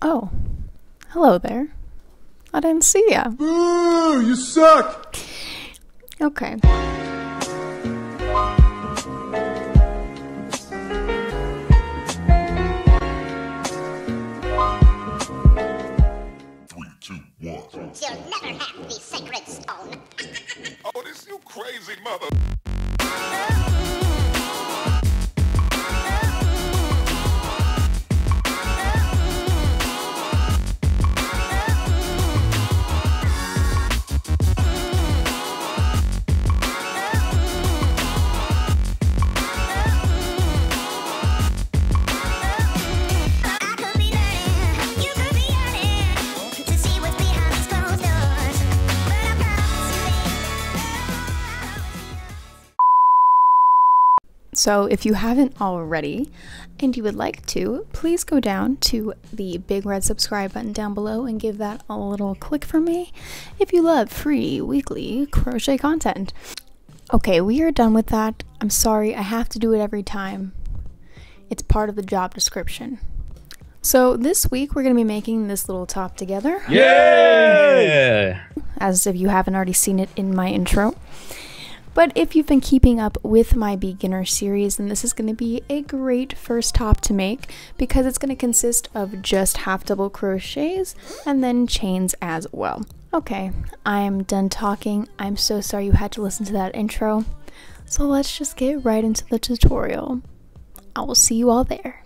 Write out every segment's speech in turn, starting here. Oh, hello there. I didn't see ya. Boo, you suck! Okay. You'll never have the sacred stone. Oh, this you crazy mother. So if you haven't already and you would like to, please go down to the big red subscribe button down below and give that a little click for me if you love free weekly crochet content. Okay, we are done with that. I'm sorry, I have to do it every time. It's part of the job description. So this week we're going to be making this little top together. Yeah! As if you haven't already seen it in my intro. But if you've been keeping up with my beginner series, then this is going to be a great first top to make because it's going to consist of just half double crochets and then chains as well. Okay, I am done talking. I'm so sorry you had to listen to that intro. So let's just get right into the tutorial. I will see you all there.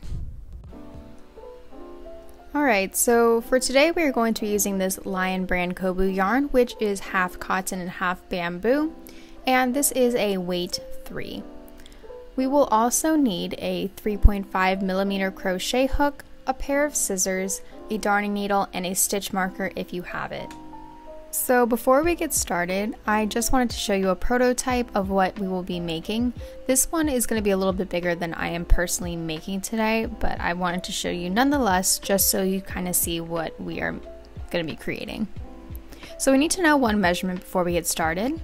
Alright, so for today we are going to be using this Lion Brand Coboo yarn, which is half cotton and half bamboo. And this is a weight 3. We will also need a 3.5mm crochet hook, a pair of scissors, a darning needle, and a stitch marker if you have it. So before we get started, I just wanted to show you a prototype of what we will be making. This one is going to be a little bit bigger than I am personally making today, but I wanted to show you nonetheless just so you kind of see what we are going to be creating. So we need to know one measurement before we get started.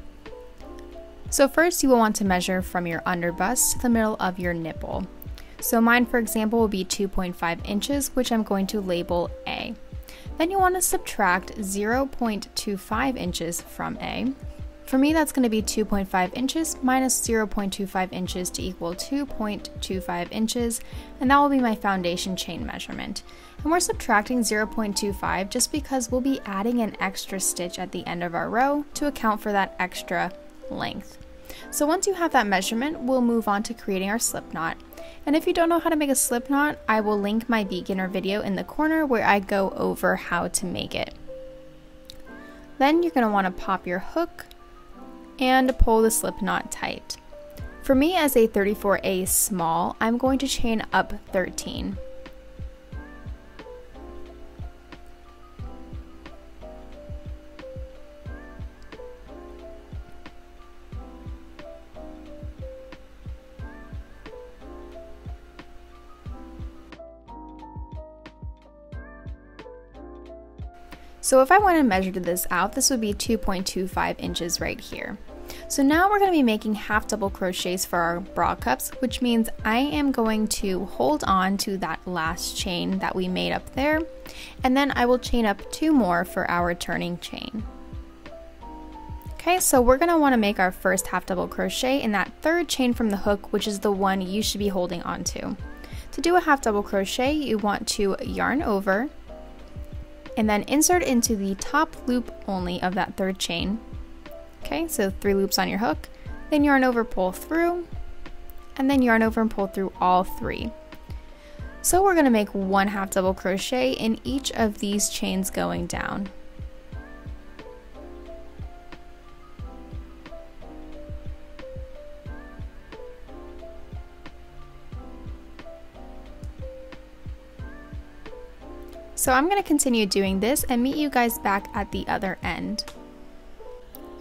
So first you will want to measure from your under bust to the middle of your nipple. So mine, for example, will be 2.5 inches, which I'm going to label A. Then you want to subtract 0.25 inches from A. For me, that's going to be 2.5 inches minus 0.25 inches to equal 2.25 inches, and that will be my foundation chain measurement. And we're subtracting 0.25 just because we'll be adding an extra stitch at the end of our row to account for that extra length. So once you have that measurement, we'll move on to creating our slip knot. And if you don't know how to make a slip knot, I will link my beginner video in the corner where I go over how to make it. Then you're going to want to pop your hook and pull the slip knot tight. For me, as a 34A small, I'm going to chain up 13. So if I want to measure this out, this would be 2.25 inches right here. So now we're going to be making half double crochets for our bra cups, which means I am going to hold on to that last chain that we made up there, and then I will chain up 2 more for our turning chain. Okay, so we're going to want to make our first half double crochet in that third chain from the hook, which is the one you should be holding on to. To do a half double crochet, you want to yarn over, and then insert into the top loop only of that third chain. Okay, so 3 loops on your hook, then yarn over, pull through, and then yarn over and pull through all 3. So we're gonna make one half double crochet in each of these chains going down. So I'm going to continue doing this and meet you guys back at the other end.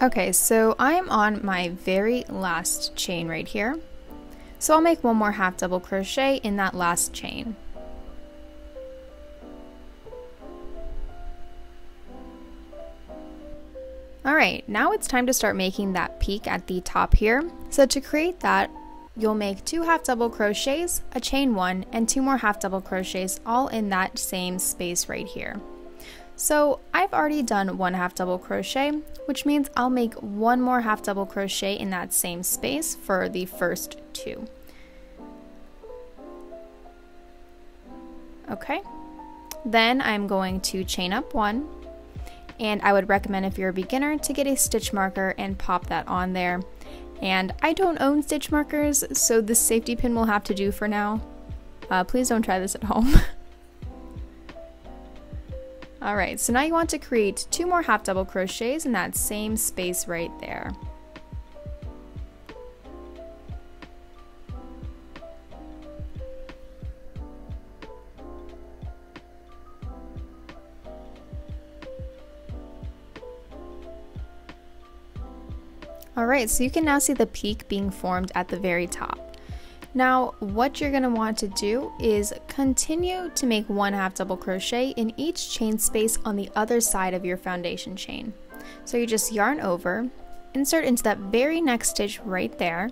Okay, so I'm on my very last chain right here. So I'll make one more half double crochet in that last chain. Alright, now it's time to start making that peak at the top here. So to create that, You'll make 2 half double crochets, a chain one, and 2 more half double crochets all in that same space right here. So I've already done 1 half double crochet, which means I'll make 1 more half double crochet in that same space for the first 2. Okay, then I'm going to chain up 1, and I would recommend if you're a beginner to get a stitch marker and pop that on there. And I don't own stitch markers, so this safety pin will have to do for now. Please don't try this at home. Alright, so now you want to create 2 more half double crochets in that same space right there. Alright, so you can now see the peak being formed at the very top. Now, what you're going to want to do is continue to make 1 half double crochet in each chain space on the other side of your foundation chain. So you just yarn over, insert into that very next stitch right there,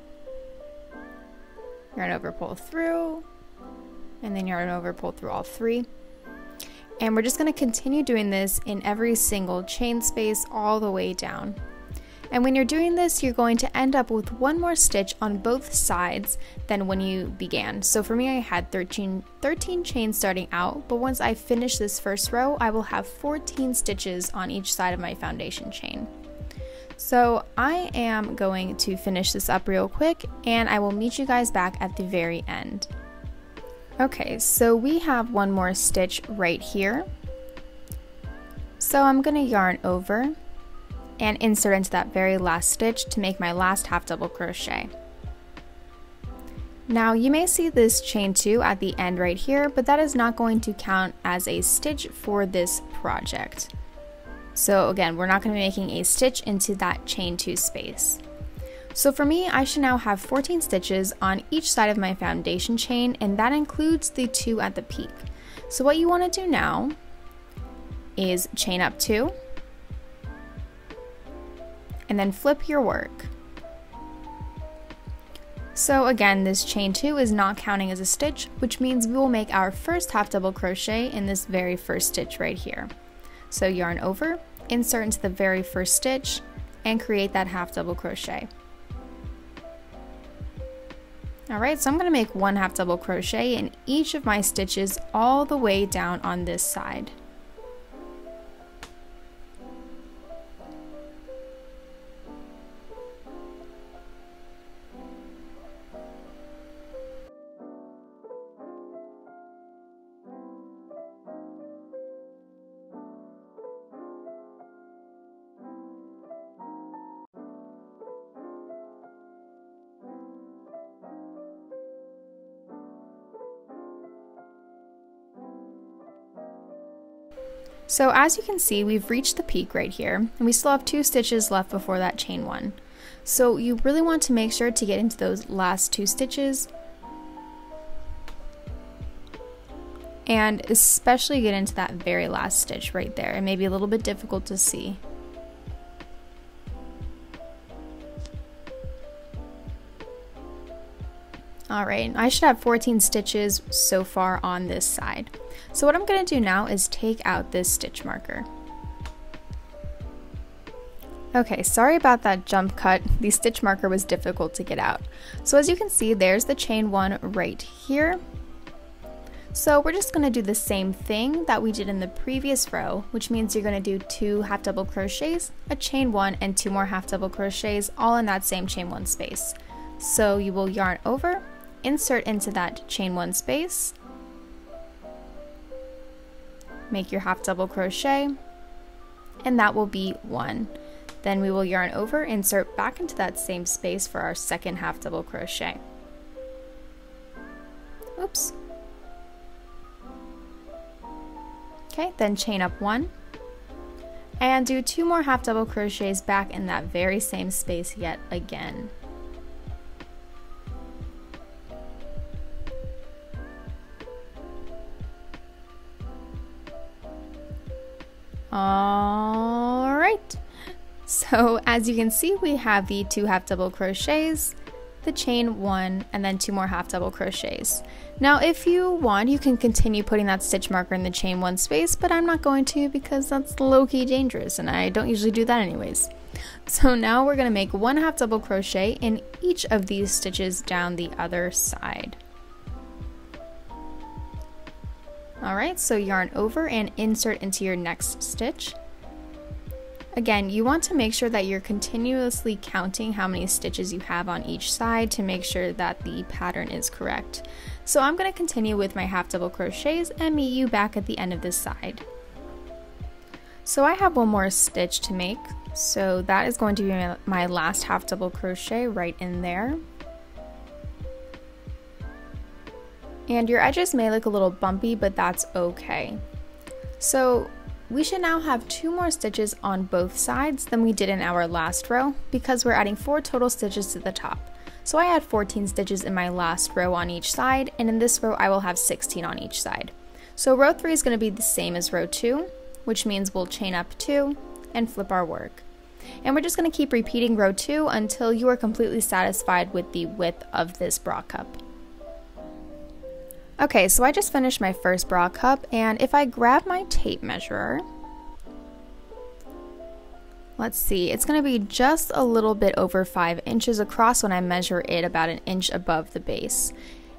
yarn over, pull through, and then yarn over, pull through all 3. And we're just going to continue doing this in every single chain space all the way down. And when you're doing this, you're going to end up with 1 more stitch on both sides than when you began. So for me, I had 13 chains starting out, but once I finish this first row, I will have 14 stitches on each side of my foundation chain. So I am going to finish this up real quick, and I will meet you guys back at the very end. Okay, so we have 1 more stitch right here. So I'm going to yarn over and insert into that very last stitch to make my last half double crochet. Now you may see this chain 2 at the end right here, but that is not going to count as a stitch for this project. So again, we're not going to be making a stitch into that chain 2 space. So for me, I should now have 14 stitches on each side of my foundation chain, and that includes the 2 at the peak. So what you want to do now is chain up 2, and then flip your work. So again, this chain 2 is not counting as a stitch, which means we will make our first half double crochet in this very first stitch right here. So yarn over, insert into the very first stitch, and create that half double crochet. Alright, so I'm going to make 1 half double crochet in each of my stitches all the way down on this side. So as you can see, we've reached the peak right here, and we still have 2 stitches left before that chain 1. So you really want to make sure to get into those last 2 stitches, and especially get into that very last stitch right there. It may be a little bit difficult to see. Alright, I should have 14 stitches so far on this side. So what I'm going to do now is take out this stitch marker. Okay, sorry about that jump cut. The stitch marker was difficult to get out. So as you can see, there's the chain 1 right here. So we're just going to do the same thing that we did in the previous row, which means you're going to do 2 half double crochets, a chain 1, and 2 more half double crochets all in that same chain 1 space. So you will yarn over, insert into that chain 1 space, make your half double crochet, and that will be 1. Then we will yarn over, insert back into that same space for our second half double crochet. Oops. Okay, then chain up 1 and do 2 more half double crochets back in that very same space yet again. Alright, so as you can see, we have the 2 half double crochets, the chain one, and then 2 more half double crochets. Now if you want, you can continue putting that stitch marker in the chain one space, but I'm not going to because that's low-key dangerous and I don't usually do that anyways. So now we're going to make 1 half double crochet in each of these stitches down the other side. Alright, so yarn over and insert into your next stitch. Again, you want to make sure that you're continuously counting how many stitches you have on each side to make sure that the pattern is correct. So I'm going to continue with my half double crochets and meet you back at the end of this side. So I have 1 more stitch to make, so that is going to be my last half double crochet right in there. And your edges may look a little bumpy, but that's okay. So we should now have 2 more stitches on both sides than we did in our last row because we're adding 4 total stitches to the top. So I had 14 stitches in my last row on each side, and in this row I will have 16 on each side. So row 3 is going to be the same as row 2, which means we'll chain up 2 and flip our work. And we're just going to keep repeating row 2 until you are completely satisfied with the width of this bra cup. Okay, so I just finished my first bra cup, and if I grab my tape measure, let's see, it's going to be just a little bit over 5 inches across when I measure it about an inch above the base.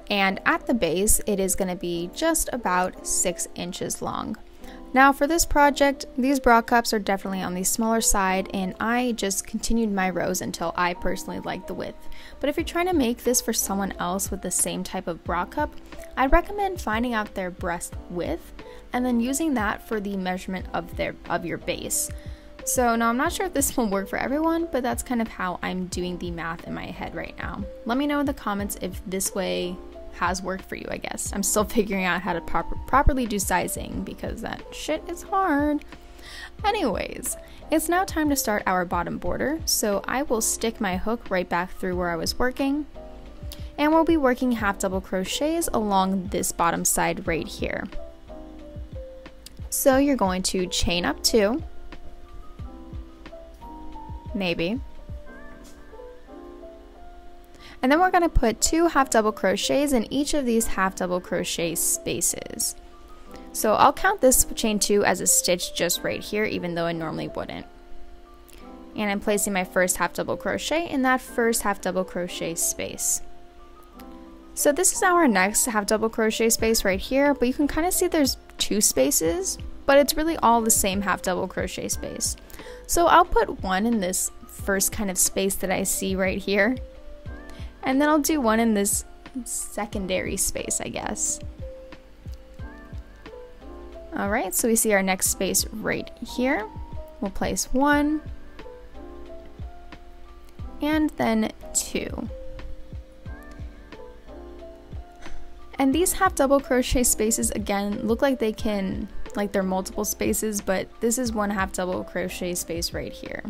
And at the base, it is going to be just about 6 inches long. Now for this project, these bra cups are definitely on the smaller side, and I just continued my rows until I personally liked the width. But if you're trying to make this for someone else with the same type of bra cup, I'd recommend finding out their breast width and then using that for the measurement of your base. So now I'm not sure if this will work for everyone, but that's kind of how I'm doing the math in my head right now. Let me know in the comments if this way has worked for you, I guess. I'm still figuring out how to properly do sizing because that shit is hard. Anyways, it's now time to start our bottom border, so I will stick my hook right back through where I was working, and we'll be working half double crochets along this bottom side right here. So you're going to chain up 2, maybe, and then we're going to put 2 half double crochets in each of these half double crochet spaces. So I'll count this chain 2 as a stitch just right here, even though I normally wouldn't. And I'm placing my first half double crochet in that first half double crochet space. So this is our next half double crochet space right here, but you can kind of see there's 2 spaces, but it's really all the same half double crochet space. So I'll put 1 in this first kind of space that I see right here. And then I'll do 1 in this secondary space, I guess. Alright, so we see our next space right here. We'll place 1. And then 2. And these half double crochet spaces, again, look like they can, like they're multiple spaces, but this is 1 half double crochet space right here.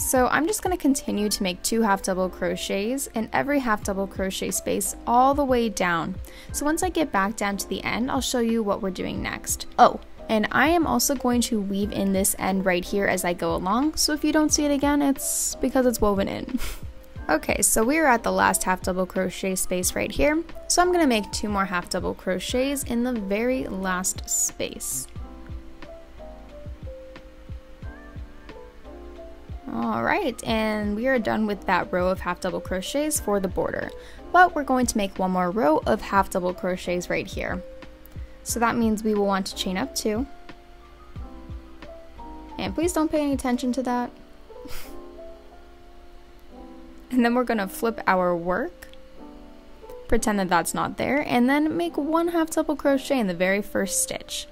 So I'm just going to continue to make 2 half double crochets in every half double crochet space all the way down. So once I get back down to the end, I'll show you what we're doing next. Oh, and I am also going to weave in this end right here as I go along. So if you don't see it again, it's because it's woven in. Okay, so we are at the last half double crochet space right here. So I'm going to make 2 more half double crochets in the very last space. Alright, and we are done with that row of half double crochets for the border, but we're going to make 1 more row of half double crochets right here. So that means we will want to chain up 2, and please don't pay any attention to that. And then we're going to flip our work, pretend that that's not there, and then make 1 half double crochet in the very first stitch.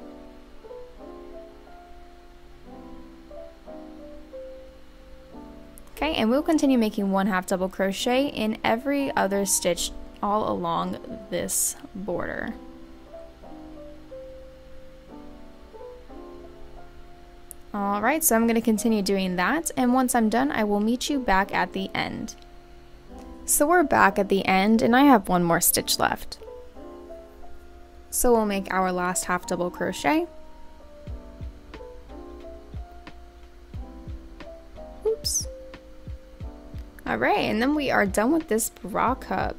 Okay, and we'll continue making 1 half double crochet in every other stitch all along this border. Alright, so I'm going to continue doing that, and once I'm done, I will meet you back at the end. So we're back at the end, and I have 1 more stitch left. So we'll make our last half double crochet. All right, and then we are done with this bra cup.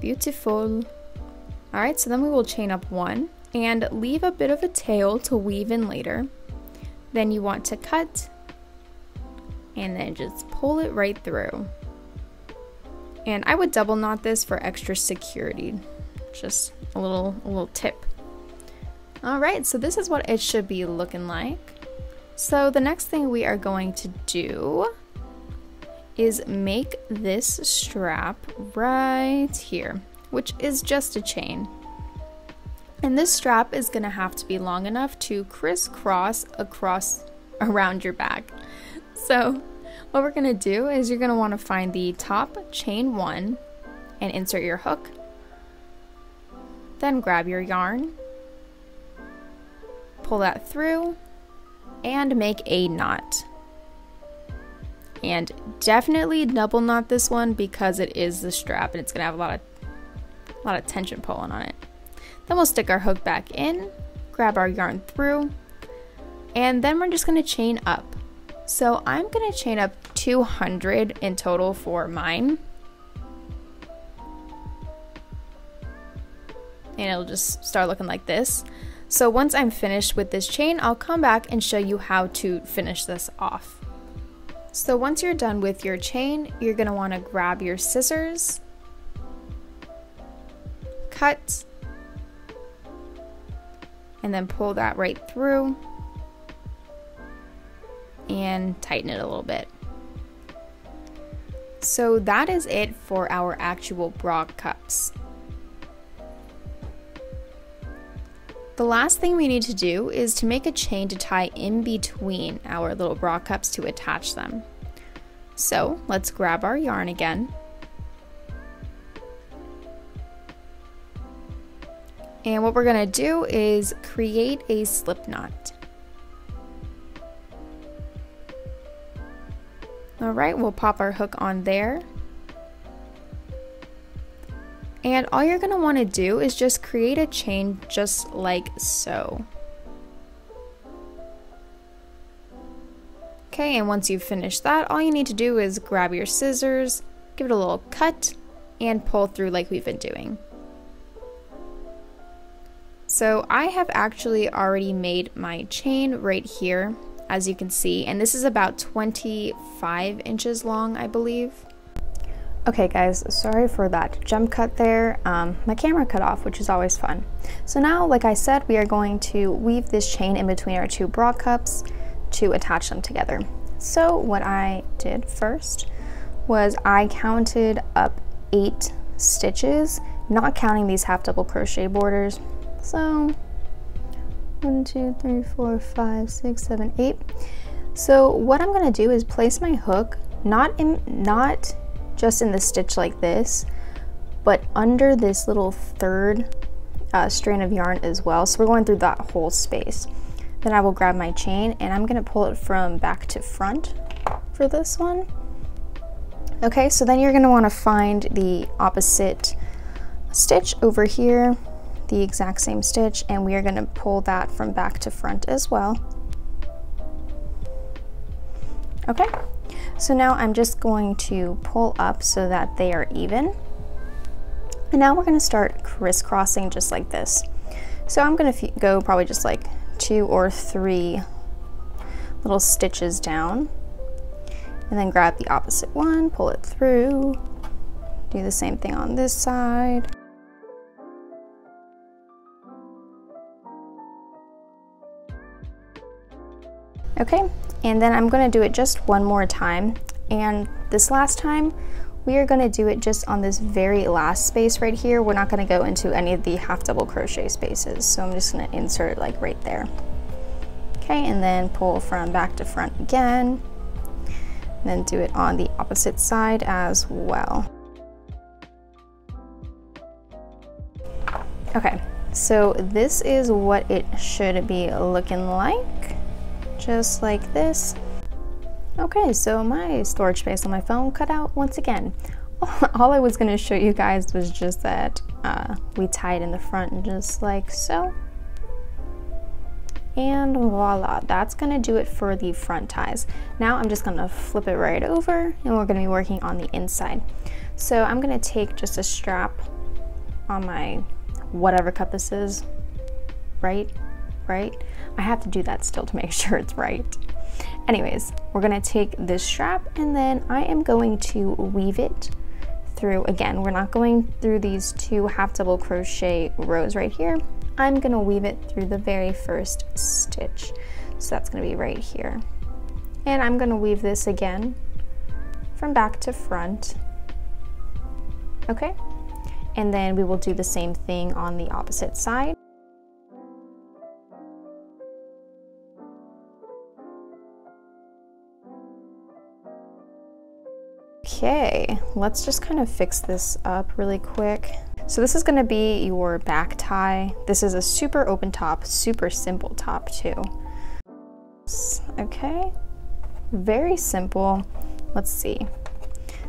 Beautiful. All right, so then we will chain up one and leave a bit of a tail to weave in later. Then you want to cut and then just pull it right through. And I would double knot this for extra security. Just a little tip. All right, so this is what it should be looking like. So the next thing we are going to do is make this strap right here, which is just a chain. And this strap is gonna have to be long enough to crisscross around your back. So what we're gonna do is you're gonna wanna find the top, chain one, and insert your hook. Then grab your yarn, pull that through, and make a knot. And definitely double knot this one because it is the strap and it's gonna have a lot of tension pulling on it. Then we'll stick our hook back in, grab our yarn through, and then we're just gonna chain up. So I'm gonna chain up 200 in total for mine. And it'll just start looking like this. So once I'm finished with this chain, I'll come back and show you how to finish this off. So once you're done with your chain, you're gonna wanna grab your scissors, cut, and then pull that right through and tighten it a little bit. So that is it for our actual bra cups. The last thing we need to do is to make a chain to tie in between our little bra cups to attach them. So let's grab our yarn again. And what we're gonna do is create a slip knot. All right, we'll pop our hook on there. And all you're gonna wanna do is just create a chain just like so. Okay, and once you've finished that, all you need to do is grab your scissors, give it a little cut, and pull through like we've been doing. So I have actually already made my chain right here, as you can see, and this is about 25 inches long, I believe. Okay guys, sorry for that jump cut there. My camera cut off, which is always fun. So now, like I said, we are going to weave this chain in between our two bra cups to attach them together. So what I did first was I counted up 8 stitches, not counting these half double crochet borders. So 1, 2, 3, 4, 5, 6, 7, 8. So what I'm gonna do is place my hook not just in the stitch like this, but under this little third strand of yarn as well. So we're going through that whole space. Then I will grab my chain and I'm gonna pull it from back to front for this one. Okay, so then you're gonna wanna find the opposite stitch over here, the exact same stitch, and we are going to pull that from back to front as well. Okay, so now I'm just going to pull up so that they are even, and now we're going to start crisscrossing just like this. So I'm going to go probably just like 2 or 3 little stitches down and then grab the opposite one, pull it through, do the same thing on this side. Okay, and then I'm gonna do it just one more time. And this last time, we are gonna do it just on this very last space right here. We're not gonna go into any of the half double crochet spaces. So I'm just gonna insert it like right there. Okay, and then pull from back to front again. And then do it on the opposite side as well. Okay, so this is what it should be looking like. Just like this. Okay, so my storage space on my phone cut out once again. All I was going to show you guys was just that we tie it in the front just like so. and voila, that's gonna do it for the front ties. Now I'm just gonna flip it right over and we're gonna be working on the inside. So I'm gonna take just a strap on my whatever cup this is, right? I have to do that still to make sure it's right. Anyways, we're gonna take this strap and then I am going to weave it through. Again, we're not going through these two half double crochet rows right here. I'm gonna weave it through the very first stitch. So that's gonna be right here. And I'm gonna weave this again from back to front, okay? And then we will do the same thing on the opposite side. Okay, let's just kind of fix this up really quick. So this is gonna be your back tie. This is a super open top, super simple top too. Okay, very simple. Let's see.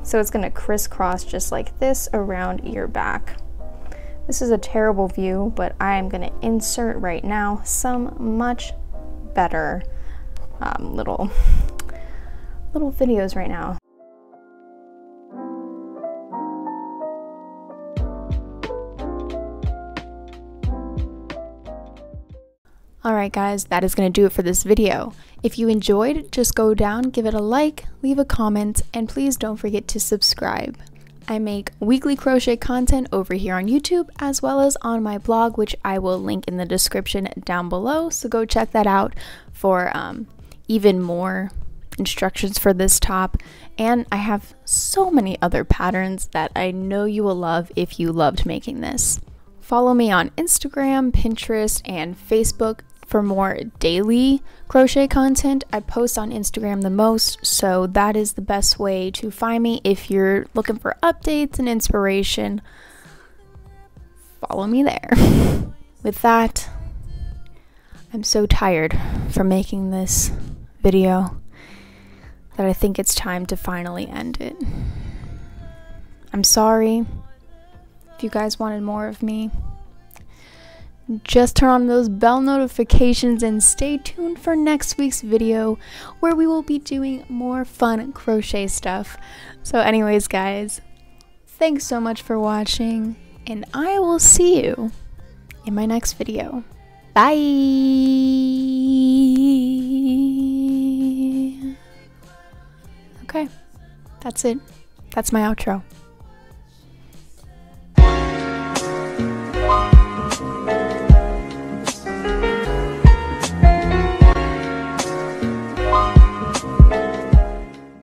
So it's gonna crisscross just like this around your back. This is a terrible view, but I'm gonna insert right now some much better little videos right now. Alright guys, that is going to do it for this video. If you enjoyed, just go down, give it a like, leave a comment, and please don't forget to subscribe. I make weekly crochet content over here on YouTube as well as on my blog, which I will link in the description down below, so go check that out for even more instructions for this top. And I have so many other patterns that I know you will love if you loved making this. Follow me on Instagram, Pinterest, and Facebook for more daily crochet content. I post on Instagram the most, so that is the best way to find me if you're looking for updates and inspiration. Follow me there. With that, I'm so tired from making this video that I think it's time to finally end it. I'm sorry. If you guys wanted more of me, just turn on those bell notifications and stay tuned for next week's video where we will be doing more fun crochet stuff. So anyways guys, thanks so much for watching and I will see you in my next video. Bye! Okay, that's it. That's my outro.